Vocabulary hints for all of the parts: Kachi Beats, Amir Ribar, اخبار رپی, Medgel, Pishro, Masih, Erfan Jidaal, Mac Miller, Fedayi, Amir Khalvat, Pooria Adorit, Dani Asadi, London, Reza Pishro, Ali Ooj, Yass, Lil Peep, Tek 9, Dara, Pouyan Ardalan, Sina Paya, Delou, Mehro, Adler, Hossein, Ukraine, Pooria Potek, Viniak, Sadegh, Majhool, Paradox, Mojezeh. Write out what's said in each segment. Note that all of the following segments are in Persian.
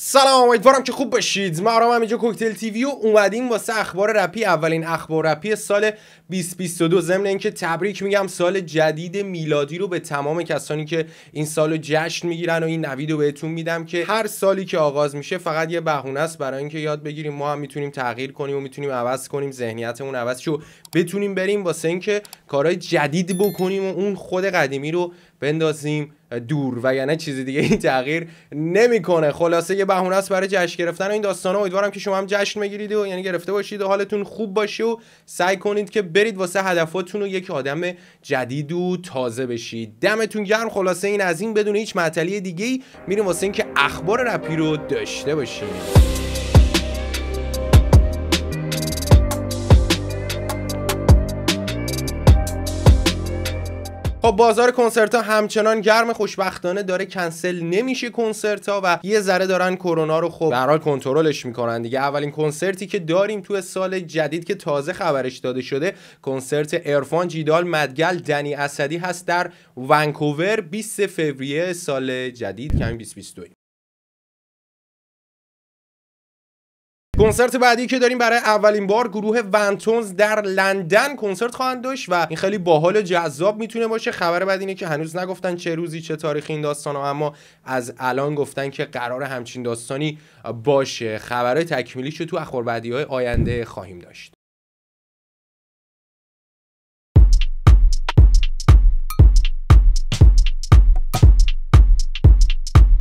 سلام، امیدوارم که خوب باشید. ما آرام اینجا کوکتل تی وی و اومدیم واسه اخبار رپی، اولین اخبار رپی سال 2022. ضمن اینکه تبریک میگم سال جدید میلادی رو به تمام کسانی که این سالو جشن میگیرن و این نویدو بهتون میدم که هر سالی که آغاز میشه فقط یه بهونه است برای اینکه یاد بگیریم ما هم میتونیم تغییر کنیم و میتونیم عوض کنیم، ذهنیتمون عوض شه، بتونیم بریم واسه اینکه کارهای جدید بکنیم و اون خود قدیمی رو بندازیم دور و یعنی چیز دیگه این تغییر نمیکنه. خلاصه یه بهونه است برای جشن گرفتن و این داستانا. امیدوارم که شما هم جشن بگیرید و یعنی گرفته باشید و حالتون خوب باشه و سعی کنید که برید واسه هدفاتون و یک آدم جدید و تازه بشید. دمتون گرم. خلاصه این از این، بدون هیچ معطلی دیگه میریم واسه اینکه اخبار رپی رو داشته باشیم. خب بازار کنسرت ها همچنان گرم، خوشبختانه داره کنسل نمیشه کنسرت ها و یه ذره دارن کرونا رو خب به هر حال کنترلش میکنن دیگه. اولین کنسرتی که داریم تو سال جدید که تازه خبرش داده شده، کنسرت عرفان جیدال، مدگل، دنی اسدی هست در ونکوور 20 فوریه سال جدید که 2022. کنسرت بعدی که داریم برای اولین بار گروه ونچونز در لندن کنسرت خواهند داشت و این خیلی باحال و جذاب میتونه باشه. خبر بعد اینه که هنوز نگفتن چه روزی چه تاریخی این داستانا، اما از الان گفتن که قرار همچین داستانی باشه. خبرهای تکمیلیش رو تو اخبار بعدی‌های آینده خواهیم داشت.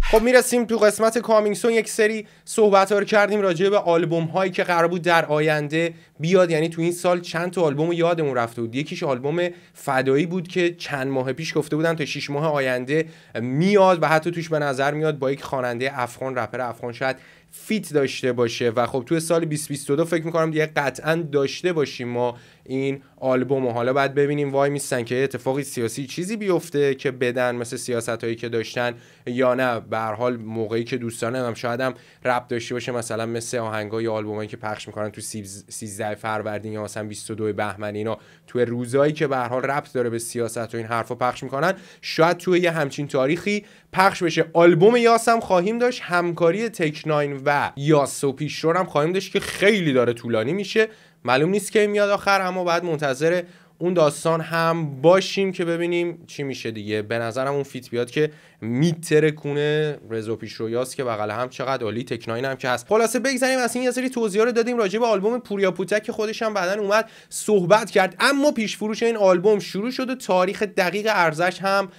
خب میرسیم تو قسمت کامینگسون. یک سری صحبت‌ها رو کردیم راجع به آلبوم هایی که قرار بود در آینده بیاد، یعنی تو این سال چند تا آلبوم یادمون رفته بود. یکیش آلبوم فدایی بود که چند ماه پیش گفته بودن تا 6 ماه آینده میاد و حتی توش به نظر میاد با یک خواننده افغان، رپر افغان شاید فیت داشته باشه و خب توی سال 2022 فکر میکنم دیگه قطعا داشته باشیم ما این آلبوم. و حالا بعد ببینیم وای میستن که اتفاقی سیاسی چیزی بیفته که بدن مثل سیاستایی که داشتن یا نه. به هر حال موقعی که دوستان هم شاید هم رپ داشته باشه، مثلا مثل آهنگای آلبومایی که پخش میکنن تو 13 فروردین یا مثلا 22 بهمن، اینا تو روزایی که به هر حال رپ داره به سیاست و این حرفا پخش میکنن، شاید توی یه همچین تاریخی پخش بشه. آلبوم یاس هم خواهیم داشت، همکاری تک 9 و یاس و پیشرو هم خواهیم داشت که خیلی داره طولانی میشه، معلوم نیست که میاد آخر، اما بعد منتظر اون داستان هم باشیم که ببینیم چی میشه دیگه. به نظرم اون فیت بیاد که میترکونه رزا پیشرو یاس که بغل هم چقدر عالی، تک 9 هم که هست. خلاصه بگذاریم از این، یه سری توضیحا رو دادیم راجع به آلبوم پوریا پوتک که خودش هم بعدن اومد صحبت کرد، اما پیش فروش این آلبوم شروع شد و تاریخ دقیق ارزش هم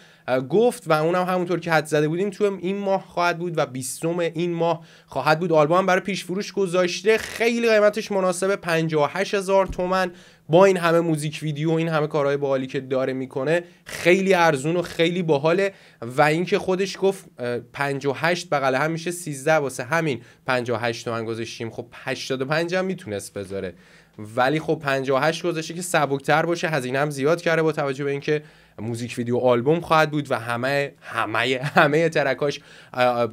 گفت و اونم همونطور که حد زده بودیم تو این ماه خواهد بود و 20 این ماه خواهد بود. آلبوم برای پیش فروش گذاشته، خیلی قیمتش مناسب، 58000 تومان با این همه موزیک ویدیو و این همه کارهای باحالی که داره میکنه، خیلی ارزون و خیلی باحاله. و اینکه خودش گفت 58 بغل هم میشه 13، واسه همین 58 تومن گذاشتیم. خب 85 هم میتونست بذاره ولی خب 58 گذاشته که سبکتر باشه، هزینه هم زیاد کرده با توجه به اینکه موزیک ویدیو آلبوم خواهد بود و همه ترکاش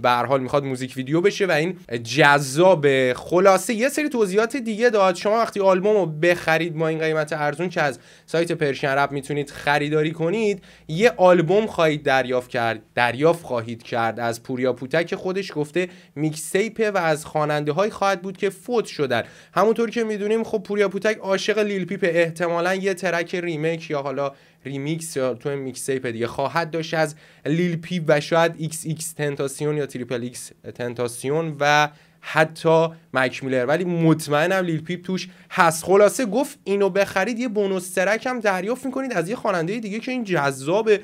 به هر حال میخواد موزیک ویدیو بشه و این جذاب. خلاصه یه سری توضیحات دیگه داد. شما وقتی آلبوم رو بخرید با این قیمت ارزون که از سایت پرشن رپ میتونید خریداری کنید، یه آلبوم خواهید دریافت خواهید کرد از پوریا پوتک که خودش گفته میکستیپ و از خواننده های خواهد بود که فوت شدن. همونطور که میدونیم خب پوریا پوتک عاشق لیل پیپ، احتمالاً یه ترک ریمیک یا حالا ریمیکس یا تو میکسیپ دیگه خواهد داشت از لیل پیپ و شاید XXXTentacion یا XXXTentacion و حتی مک میلر، ولی مطمئنم لیل پیپ توش هست. خلاصه گفت اینو بخرید یه بونوس ترک هم دریافت میکنید از یه خواننده دیگه که این جذابه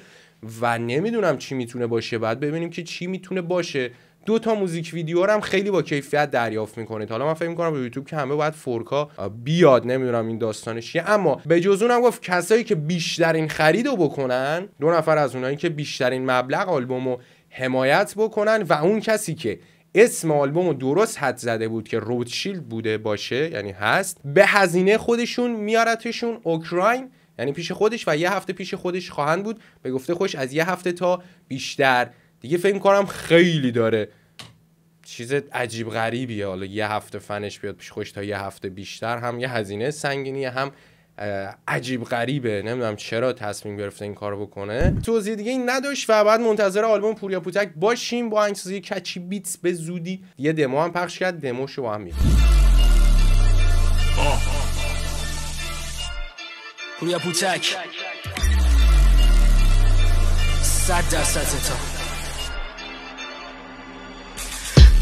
و نمیدونم چی میتونه باشه، بعد ببینیم که چی میتونه باشه. دو تا موزیک ویدیو رو هم خیلی با کیفیت دریافت میکنید. حالا من فکر میکنم به یوتیوب که همه باید 4K بیاد، نمیدونم این داستانش چیه. اما به جز اونم گفت کسایی که بیشترین خریدو بکنن، دو نفر از اونایی که بیشترین مبلغ آلبومو حمایت بکنن و اون کسی که اسم آلبومو درست حد زده بود که رودشیلد بوده باشه، یعنی هست، به هزینه خودشون میارتشون اوکراین، یعنی پیش خودش و یه هفته پیش خودش خواهند بود. به گفته خوش از یه هفته تا بیشتر دیگه. فکر می‌کنم خیلی داره چیز عجیب غریبیه، حالا یه هفته فنش بیاد پیش خوش تا یه هفته بیشتر، هم یه هزینه سنگینی هم عجیب غریبه، نمیدونم چرا تصمیم گرفته این کارو بکنه. توضیح دیگه این نداشت و بعد منتظر آلبوم پوریا پوتک باشیم با آهنگسازی کچی بیتس به زودی. یه دمو هم پخش کرد، دموشو با هم میبینیم. پوریا پوتک 100% تا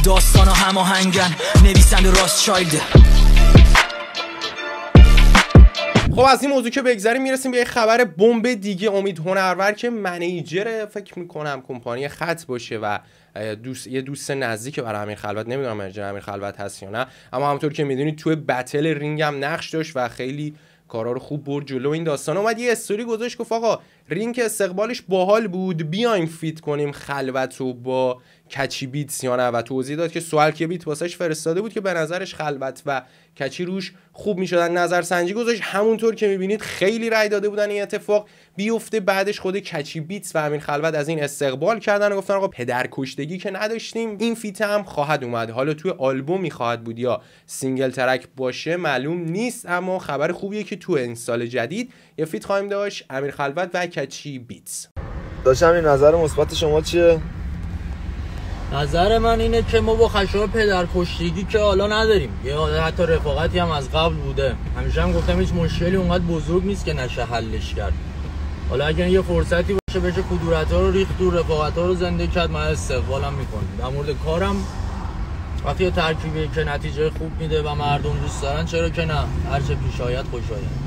داستانا هماهنگن، نویسنده راست چایلده. خب از این موضوع که بگذاریم میرسیم به یه خبر بمب دیگه. امید هنرور که منیجر فکر میکنم کمپانی خط باشه و یه دوست نزدیک برای امیر خلوت، نمیدونم منیجر امیر خلوت هست یا نه، اما همونطور که میدونید توی بتل رینگ هم نقش داشت و خیلی کارا رو خوب برد جلو. این داستان اومد یه استوری گذاشت گفت آقا رینگ استقبالش باحال بود، بیایم فیت کنیم خلوتو با کچی بیتس یا نه، و توضیح داد که سوال که بیت واسش فرستاده بود که به نظرش خلوت و کچی روش خوب میشدن، نظر سنجی گذاشت. همونطور که میبینید خیلی رأی داده بودن این اتفاق بیفته. بعدش خود کچی بیتس و امیر خلوت از این استقبال کردن و گفتن آقا پدرکشتگی که نداشتیم، این فیت هم خواهد اومد. حالا توی آلبومی خواهد بود یا سینگل ترک باشه معلوم نیست، اما خبر خوبیه که تو این سال جدید یه فیت خواهیم داشت، امیر خلوت و کچی بیتس. داشتم این نظر مثبت شما چیه؟ نظر من اینه که ما با خشم پدرکشتگی که حالا نداریم، یه حتی رفاقتی هم از قبل بوده. همیشه هم گفتم هیچ مشکلی اونقدر بزرگ نیست که نشه حلش کرد. حالا اگر یه فرصتی باشه بشه کدورت‌ها رو ریخت دور، رفاقت‌ها رو زنده کرد. من استقبالم می‌کنم. در مورد کارم وقتی ترکیبی که نتیجه خوب میده و مردم دوست دارن، چرا که نه، هر چه پیش آید خوش آید.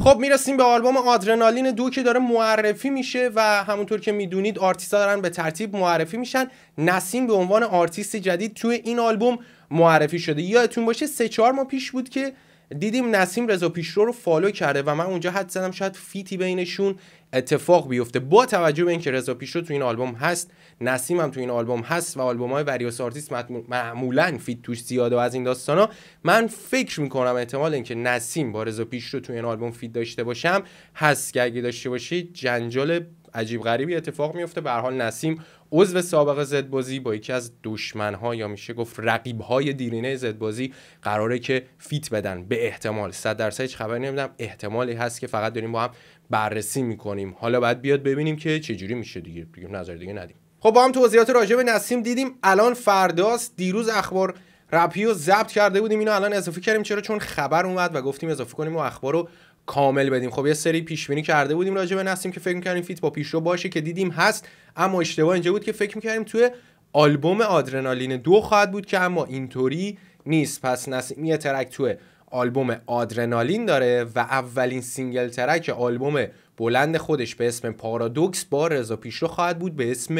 خب میرسیم به آلبوم آدرنالین 2 که داره معرفی میشه و همونطور که میدونید آرتیست ها دارن به ترتیب معرفی میشن. نسیم به عنوان آرتیست جدید توی این آلبوم معرفی شده. یادتون باشه 3-4 ماه پیش بود که دیدیم نسیم رضا پیشرو رو فالو کرده و من اونجا حد زدم شاید فیتی بینشون اتفاق بیفته. با توجه به اینکه رضا پیشرو تو این آلبوم هست، نسیم هم تو این آلبوم هست و آلبوم‌های وریاس آرتیست معمولاً فیت توش زیاده و از این داستانا، من فکر می‌کنم احتمال اینکه نسیم با رضا پیشرو تو این آلبوم فیت داشته باشم هست که اگه داشته باشی جنجال عجیب غریبی اتفاق میفته. به هر حال نسیم عضو سابق زدبازی با یکی از دشمن‌ها یا میشه گفت رقیب‌های دیرینه زدبازی قراره که فیت بدن. به احتمال 100% هیچ خبری نمیدم، احتمالی هست که فقط داریم با هم بررسی میکنیم. حالا باید بیاد ببینیم که چه جوری میشه دیگه نظر دیگه ندیم. خب با هم توضیحات راجع به نسیم دیدیم. الان فرداست. دیروز اخبار رپی رو ضبط کرده بودیم، اینو الان اضافه کردیم. چرا؟ چون خبر اومد و گفتیم اضافه کنیم و اخبار رو کامل بدیم. خب یه سری پیش بینی کرده بودیم راجع به نسیم که فکر می‌کردیم فیت با پیشرو باشه که دیدیم هست، اما اشتباه اینجا بود که فکر می‌کردیم توی آلبوم آدرنالین 2 خواهد بود که اما اینطوری نیست. پس نسیم یه ترک توی آلبوم آدرنالین داره و اولین سینگل ترک آلبوم بلند خودش به اسم پارادوکس با رضا پیشرو خواهد بود به اسم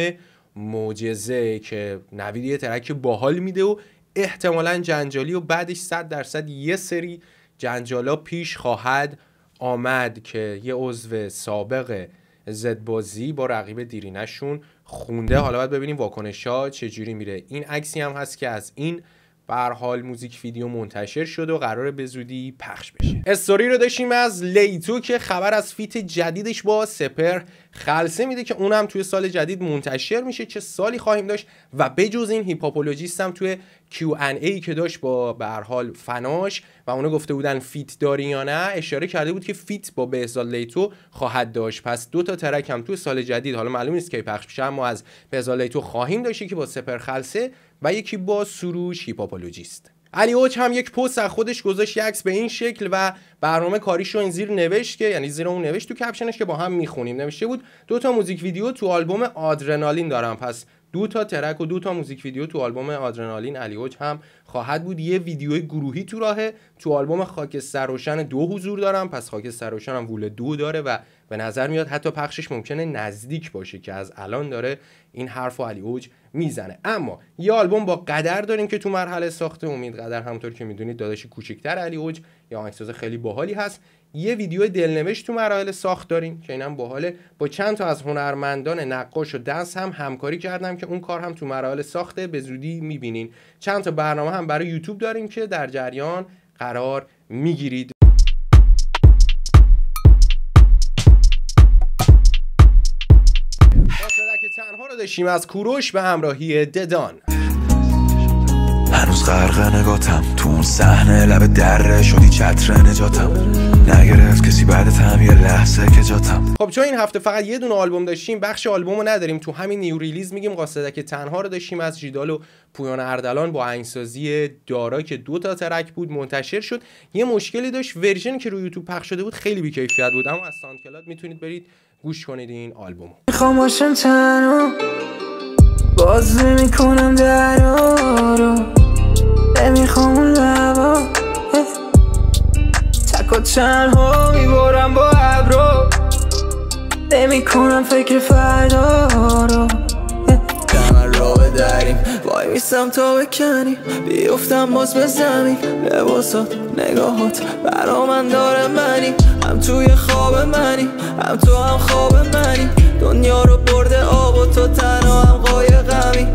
معجزه که نوید یه ترک باحال میده و احتمالاً جنجالی و بعدش 100% یه سری جنجالا پیش خواهد آمد که یه عضو سابق زدبازی با رقیب دیرینشون خونده. حالا باید ببینیم واکنش‌ها چجوری میره. این عکسی هم هست که از این به هر حال موزیک ویدیو منتشر شد و قراره به زودی پخش بشه. استوری رو داشتیم از لیتو که خبر از فیت جدیدش با سپهر خلسه میده که اونم توی سال جدید منتشر میشه. چه سالی خواهیم داشت. و بجز این هیپاپولوژیست هم توی Q&A که داشت با به هر حال فناش و اونا گفته بودن فیت داری یا نه، اشاره کرده بود که فیت با بهزاد لیتو خواهد داشت. پس 2 تا ترک هم توی سال جدید، حالا معلوم نیست کی پخش میشه، اما از بهزاد لیتو خواهیم داشت که با سپهر خلسه و یکی با سروش هیپاپولوژیست. علی اوج هم یک پست از خودش گذاشت، یک عکس به این شکل و برنامه کاریشو این زیر نوشت که یعنی زیر اون نوشت تو کپشنش که با هم میخونیم نوشته بود 2 تا موزیک ویدیو تو آلبوم آدرنالین دارم. پس 2 تا ترک و 2 تا موزیک ویدیو تو آلبوم آدرنالین علی اوج هم خواهد بود. یه ویدیوی گروهی تو راهه. تو آلبوم خاکستر روشن 2 حضور دارم. پس خاکستر روشن هم وول 2 داره و به نظر میاد حتی پخشش ممکنه نزدیک باشه که از الان داره این حرفو علی اوج میزنه. اما یه آلبوم با قدر داریم که تو مرحله ساخته. امید قدر همونطور که میدونید داداش کوچیک‌تر علی اوج یا آهنگساز خیلی باحالی هست. یه ویدیو دلنوشت تو مراحل ساخت داریم که اینم باحاله. با چند تا از هنرمندان نقاش و دنس هم همکاری کردم که اون کار هم تو مراحل ساخته، به زودی میبینین. چند تا برنامه هم برای یوتیوب داریم که در جریان قرار میگیرید. تنها رو داشتیم از کوروش به همراهی ددان. هنوز غرق نگاتم تو اون صحنه لب دره شدی چتر نجاتم نگرفت کسی بعدت هم یه لحظه که جاتم. خب چون این هفته فقط یه دونه آلبوم داشتیم، بخش آلبومو نداریم، تو همین نیو ریلیز میگیم قاصدک که تنها رو داشتیم از جیدال و پویان اردلان با آهنگسازی دارا که دو تا ترک بود منتشر شد. یه مشکلی داشت، ورژن که روی یوتیوب پخش شده بود خیلی بی‌کیفیت بود، اما از ساندکلاد میتونید برید گوش کنید این آلبومو. خاموشم تنو باز نمی‌کنم درا رو نمیخوام اون لبا تک و تنها میبرم با عبرو نمی کنم فکر فردا رو کمر را بداریم وای میستم تا بکنیم بیفتم باز به زمین لباسات نگاهات برا من داره منی هم توی خواب منی هم تو هم خواب منی دنیا رو برده آب و تو تنها هم قایقمی.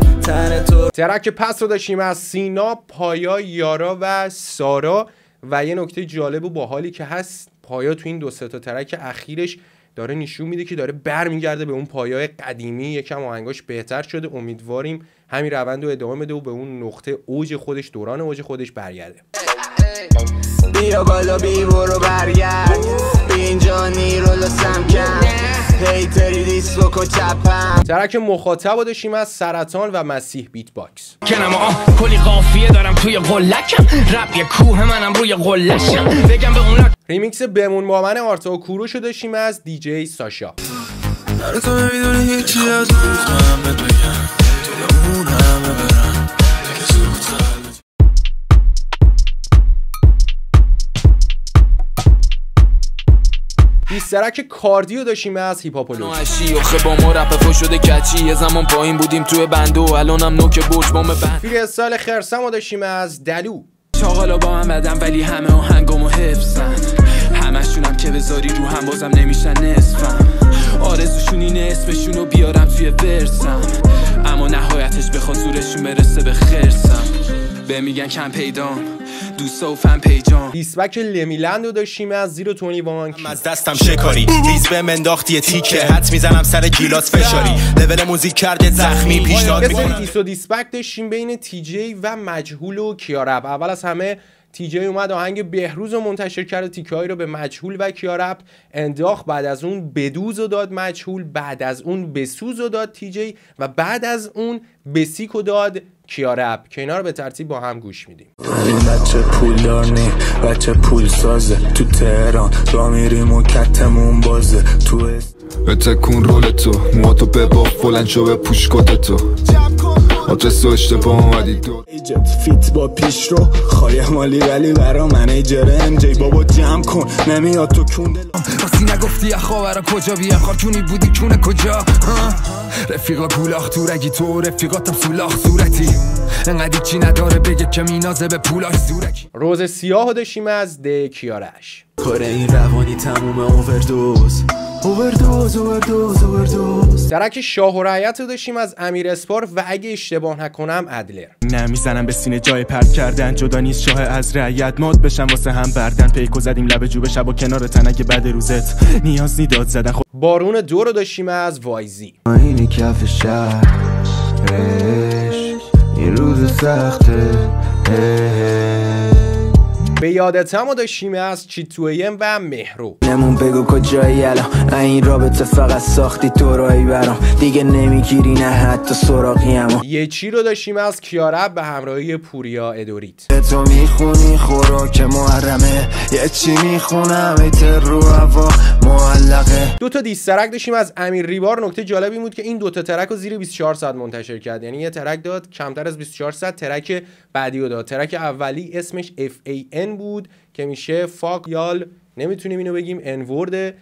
ترک پس رو داشتیم از سینا، پایا، یارا و سارا و یه نکته جالب و باحالی که هست، پایا تو این دو سه تا ترک اخیرش داره نشون میده که داره برمیگرده به اون پایای قدیمی، یکم آهنگاش بهتر شده، امیدواریم همین روند رو ادامه بده و به اون نقطه اوج خودش، دوران اوج خودش برگرده. بیا بالا بی برو برگرد اینجا نیرو لسم کن ترک مخاطب داشتیم از سرطان و مسیح بیت باکس. کلی قافیه دارم توی قلکم رپ یه کوه منم روی قلشم بگم به اون ریمیکس بمون با من آرتا و کوروش رو داشتیم از دی جی ساشا. بیسترک کاردیو داشتیم از هیپاپولو. فریستال خرسمو داشتیم از دلو. چاقالا با هم بدم ولی همه آهنگامو حفظن همشونم که بذاری رو هم بازم نمیشن نصفم آرزوشون اینه اسمشونو بیارم توی ورسم اما نهایتش به حضورشون برسه به خرسم به میگن کم پیدام دوستا و فن پیجان. دیسبک لمیلند رو داشتیم از زیرو تونی وان. از دستم شکاری ریز به منداختی تیکه حت میزنم سر گیلاس فشاری لول موزیک کرده زخمی پیشنهاد میکنم. دیس و دیسبک داشتیم بین تی جی و مجهول و کیارب. اول از همه تی جی اومد آهنگ بهروز رو منتشر کرد، تیکایی رو به مجهول و کیارب انداخت، بعد از اون بدوز رو داد مجهول، بعد از اون بسوز رو داد تی جی و بعد از اون بسیک رو داد کیارب که اینا رو به ترتیب با هم گوش میدیم. این بچه پولدار نی بچه پول سازه تو تهران را میریم و کتمون بازه تو تکون رول تو مواتو بباف بلند شو به پوش کده تو آدرس و اشتباه آمدی دو ایجت فیت با پیش رو خواهی مالی ولی برا منیجر امجی بابا جمع کن نمیاد تو کون راستی نگفتی اخوارا کجا بیا خاکونی بودی کونه کجا رفیقا گولاخ تو رگی تو رفیقاتم سولاخ صورتی انقدی چی نداره بگه که مینازه به پولاش زورکی. روز سیاه داشتیم از ده کیارش. کاره این روانی تموم اووردوز اووردوز اووردوز اووردوز. درک شاه و رعیت رو داشتیم از امیر اسپار و اگه اشتباه نکنم ادلر. نمیزنم به سینه جای پرد کردن جدا نیست شاه از رعیت ماد بشم واسه هم بردن پیکو زدیم لب جوب شب و کنار تنگ بد روزت نیاز نیداد زدن خود. بارون دو رو داشتیم از وایزی. این کف شهر این روز سخته به یادت هم داشتیم از چیتویم و مهرو. نمون بگو کجایی الان این رابطه فقط ساختی تو رایی برام دیگه نمیگیری نه حتی سراغی اما یه چی رو داشتیم از کیارب به همراهی پوریا ادوریت. تو میخونی خوراک محرمه یه چی میخونم ایتر رو هوا معلقه. دوتا دیسترک داشتیم از امیر ریبار. نکته جالبی بود که این دوتا ترک رو زیر 24 ساعت منتشر کرد، یعنی یه ترک داد کمتر از 24 ساعت ترک بعدی رو داد. ترک اولی اسمش FAN بود که میشه فاک یال نمیتونیم اینو بگیم انورده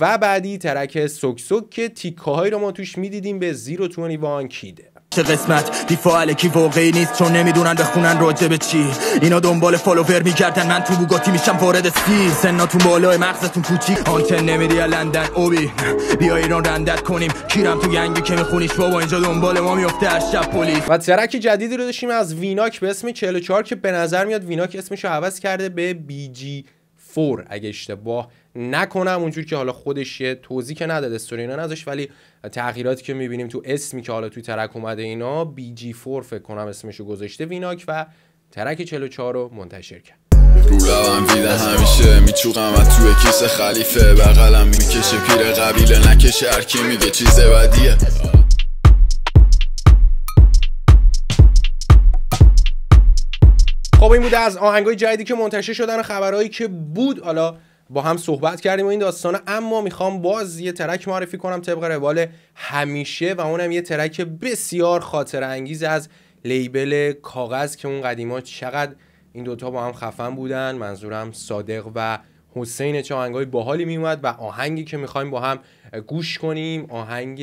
و بعدی ترک سکسک که تیکه هایی رو ما توش میدیدیم به زیرو تونی وان کیده. چه قسمت دیفاع الکی واقعی نیست چون نمیدونن بخونن راجع به چی اینا دنبال فالوور میگردن من تو بوگاتی میشم وارد سی سناتون بالای مغزتون کوچیک آنتن نمیری لندن اوبی بیا ایران رندت کنیم کیرم تو گنگی که میخونیش بابا اینجا دنبال ما میفته هر شب پلیس. و ترک جدیدی رو داشتیم از ویناک به اسم 44 که به نظر میاد ویناک اسمشو عوض کرده به BG4 اگه اشتباه نکنم، اونجور که حالا خودش یه توضیح که نداد استوری اینا نذاش، ولی تغییراتی که میبینیم تو اسمی که حالا توی ترک اومده اینا BG4 فکر کنم اسمشو گذاشته ویناک و ترک 44 رو منتشر کرد. رولم دیده همیشه میچوقم از توی کیس خلیفه، بغلم میکشه پیر قبیله نکشه، هرکی میگه چیز بدیه. خب این بوده از آهنگای جدیدی که منتشر شدن و خبرهایی که بود. حالا با هم صحبت کردیم و این داستانا، اما میخوام باز یه ترک معرفی کنم طبق روال همیشه و اونم یه ترک بسیار خاطره انگیز از لیبل کاغذ که اون قدیما چقدر این دوتا با هم خفن بودن. منظورم صادق و حسین، چه آهنگای باحالی میومد و آهنگی که میخوایم با هم گوش کنیم آهنگ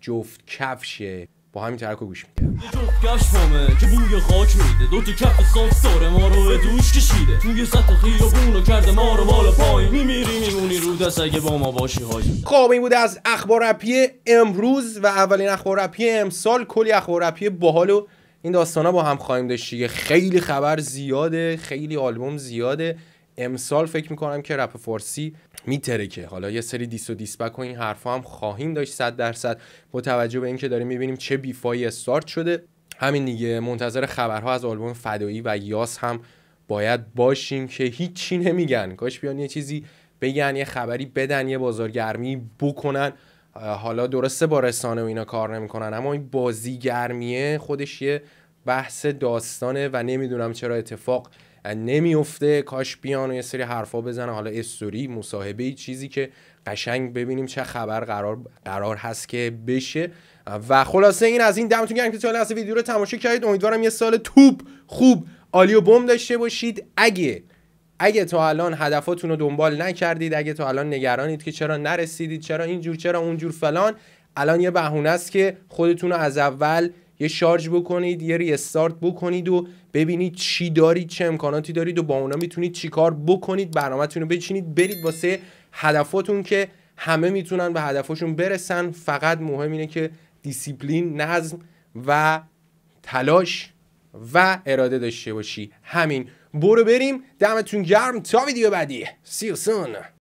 جفت کفشه. با همین ترک رو گوش میده. یه جفت کفش وامه که بوی خاک میده، دوتی کف صاف ساره ما رو به دوش کشیده، توی سطح خیابون رو کرده ما رو بالا پایین، میمیری میمونی رو دست اگه با ما باشی هایی. خب این بوده از اخبار رپی امروز و اولین اخبار رپی امسال. کلی اخبار رپی باحال و این داستانا با هم خواهیم داشت دیگه. خیلی خبر زیاده، خیلی آلبوم زیاده امسال. فکر میکنم که رپ فارسی میترکه. حالا یه سری دیس و دیسبک و این حرفا هم خواهیم داشت 100% با توجه به اینکه داریم میبینیم چه بیفایی استارت شده. همین دیگه، منتظر خبرها از آلبوم فدایی و یاس هم باید باشیم که هیچی نمیگن. کاش بیان یه چیزی بگن، یه خبری بدن، یه بازارگرمی بکنن. حالا درسته با رسانه و اینا کار نمیکنن، اما این بازیگرمیه خودش یه بحث داستانه و نمیدونم چرا اتفاق نمیفته. کاش بیان و یه سری حرفا بزنه، حالا استوری، مصاحبه، چیزی که قشنگ ببینیم چه خبر قرار هست که بشه. و خلاصه این از این. دمتون گرم که تا حالا ویدیو رو تماشا کردید. امیدوارم یه سال توپ خوب عالی و بم داشته باشید. اگه تا الان هدفاتون رو دنبال نکردید، اگه تا الان نگرانید که چرا نرسیدید، چرا اینجور، چرا اونجور فلان، الان یه بهونه است که خودتون رو از اول یه شارژ بکنید، یه ریستارت بکنید و ببینید چی دارید، چه امکاناتی دارید و با اونا میتونید چیکار بکنید. برنامه‌تون رو بچینید، برید واسه هدفاتون که همه میتونن به هدفشون برسن. فقط مهم اینه که دیسیپلین، نظم و تلاش و اراده داشته باشی. همین. برو بریم. دمتون گرم تا ویدیو بعدی. See you soon.